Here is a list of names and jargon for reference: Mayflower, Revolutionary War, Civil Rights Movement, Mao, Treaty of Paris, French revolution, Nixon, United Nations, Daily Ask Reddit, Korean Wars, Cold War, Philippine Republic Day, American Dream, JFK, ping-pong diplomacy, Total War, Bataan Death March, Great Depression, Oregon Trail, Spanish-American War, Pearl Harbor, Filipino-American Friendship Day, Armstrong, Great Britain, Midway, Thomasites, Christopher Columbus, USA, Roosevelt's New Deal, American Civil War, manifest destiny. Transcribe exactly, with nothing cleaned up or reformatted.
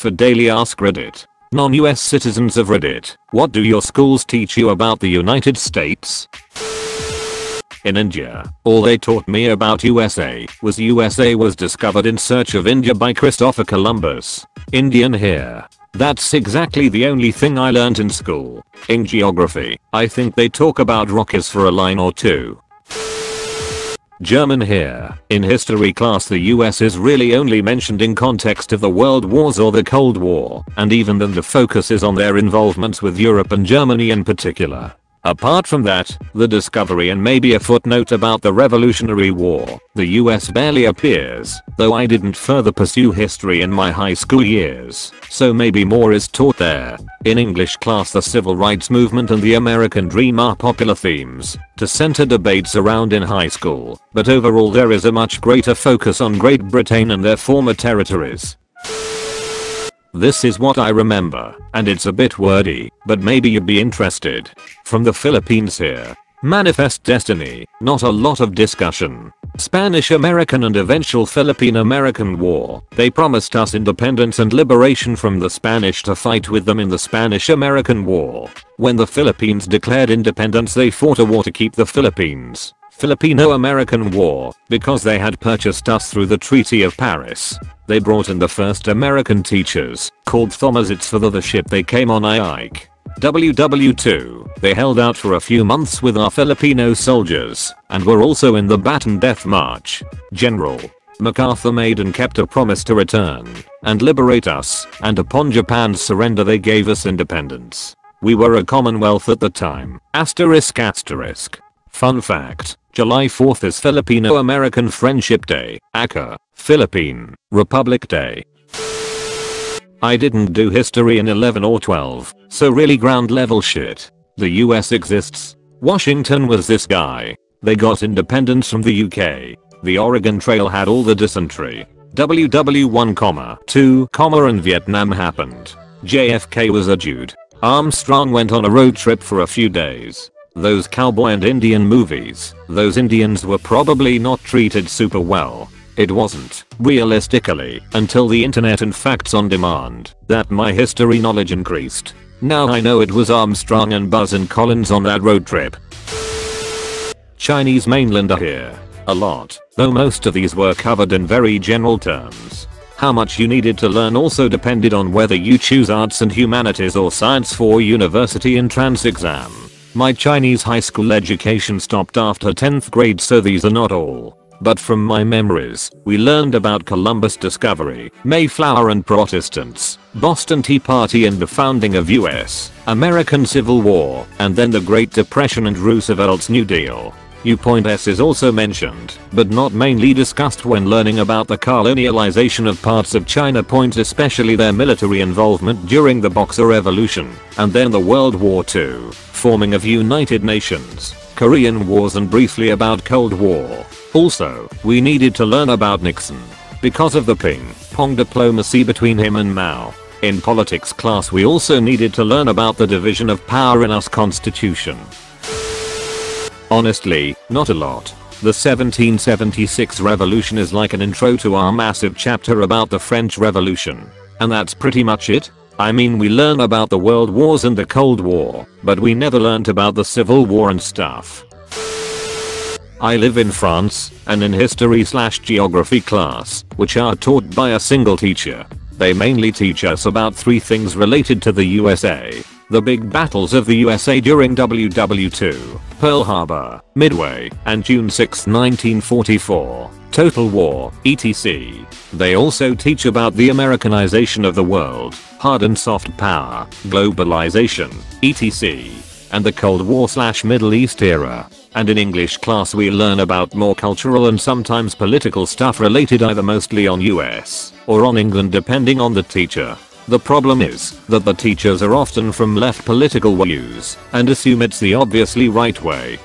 for daily Ask Reddit. Non-U S citizens of Reddit, what do your schools teach you about the United States? In India, all they taught me about U S A was U S A was discovered in search of India by Christopher Columbus. Indian here. That's exactly the only thing I learned in school. In geography, I think they talk about Rockies for a line or two. German here. In history class the U S is really only mentioned in context of the World Wars or the Cold War, and even then the focus is on their involvements with Europe and Germany in particular. Apart from that, the discovery and maybe a footnote about the Revolutionary War, the U S barely appears, though I didn't further pursue history in my high school years, so maybe more is taught there. In English class the Civil Rights Movement and the American Dream are popular themes to center debates around in high school, but overall there is a much greater focus on Great Britain and their former territories. This is what I remember, and it's a bit wordy, but maybe you'd be interested. From the Philippines here. Manifest Destiny, not a lot of discussion. Spanish-American and eventual Philippine-American War, they promised us independence and liberation from the Spanish to fight with them in the Spanish-American War. When the Philippines declared independence they fought a war to keep the Philippines. Filipino-American War, because they had purchased us through the Treaty of Paris. They brought in the first American teachers, called Thomasites for the, the ship they came on. I Ike. World War Two, they held out for a few months with our Filipino soldiers, and were also in the Bataan Death March. General MacArthur made and kept a promise to return and liberate us, and upon Japan's surrender they gave us independence. We were a commonwealth at the time. Asterisk asterisk. Fun fact, July fourth is Filipino-American Friendship Day, A C A, Philippine Republic Day. I didn't do history in eleven or twelve, so really ground level shit. The U S exists. Washington was this guy. They got independence from the U K. The Oregon Trail had all the dysentery. World War One, Two, and Vietnam happened. J F K was a dude. Armstrong went on a road trip for a few days. Those cowboy and Indian movies, those Indians were probably not treated super well. It wasn't, realistically, until the internet and facts on demand, that my history knowledge increased. Now I know it was Armstrong and Buzz and Collins on that road trip. Chinese mainland are here. A lot, though most of these were covered in very general terms. How much you needed to learn also depended on whether you choose arts and humanities or science for university entrance exam. My Chinese high school education stopped after tenth grade, so these are not all. But from my memories, we learned about Columbus' discovery, Mayflower and Protestants, Boston Tea Party and the founding of U S, American Civil War, and then the Great Depression and Roosevelt's New Deal. U S is also mentioned, but not mainly discussed when learning about the colonialization of parts of China, especially their military involvement during the Boxer Revolution, and then the World War Two, forming of United Nations, Korean Wars, and briefly about Cold War. Also, we needed to learn about Nixon, because of the ping-pong diplomacy between him and Mao. In politics class we also needed to learn about the division of power in U S Constitution. Honestly, not a lot. The seventeen seventy-six revolution is like an intro to our massive chapter about the French Revolution. And that's pretty much it. I mean, we learn about the World Wars and the Cold War, but we never learnt about the Civil War and stuff. I live in France, and in history slash geography class, which are taught by a single teacher, they mainly teach us about three things related to the U S A. The big battles of the U S A during World War Two, Pearl Harbor, Midway, and June sixth nineteen forty-four, Total War, et cetera. They also teach about the Americanization of the world, hard and soft power, globalization, et cetera, and the Cold War slash Middle East era. And in English class we learn about more cultural and sometimes political stuff related either mostly on U S or on England depending on the teacher. The problem is that the teachers are often from left political views and assume it's the obviously right way,